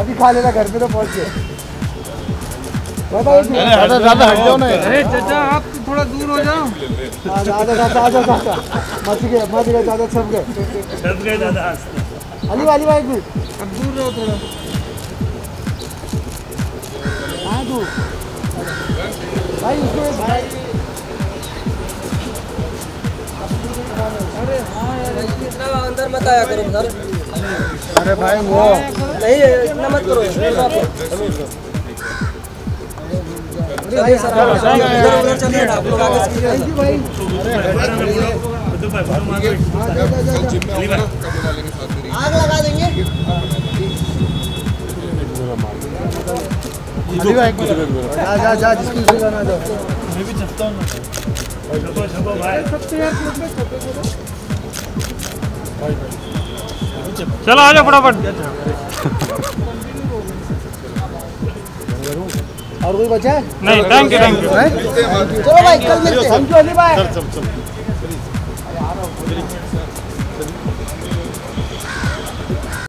अभी खा लेना, घर पे तो पहुंच गए। ज़्यादा ज़्यादा हट जाओ ना। अरे चाचा आप थोड़ा दूर हो जाओ। दादा मच गए दादा, सब गए दादा। अली वाली भाई भी अब दूर रहो थोड़ा। हाँ दूर भाई उसको अंदर मत आया करो सर। अरे भाई वो नहीं, इतना मत करो। अरे सर चलिए आप लोग आगे चलिए भाई। आग लगा देंगे जा जिसको जाना जाओ। मैं भी चलता हूँ भाई, चलो आ जाओ फटाफट। और कोई बचा है? नहीं, थैंक यू। चलो भाई कल मिलते हैं। थैंक यू अली भाई।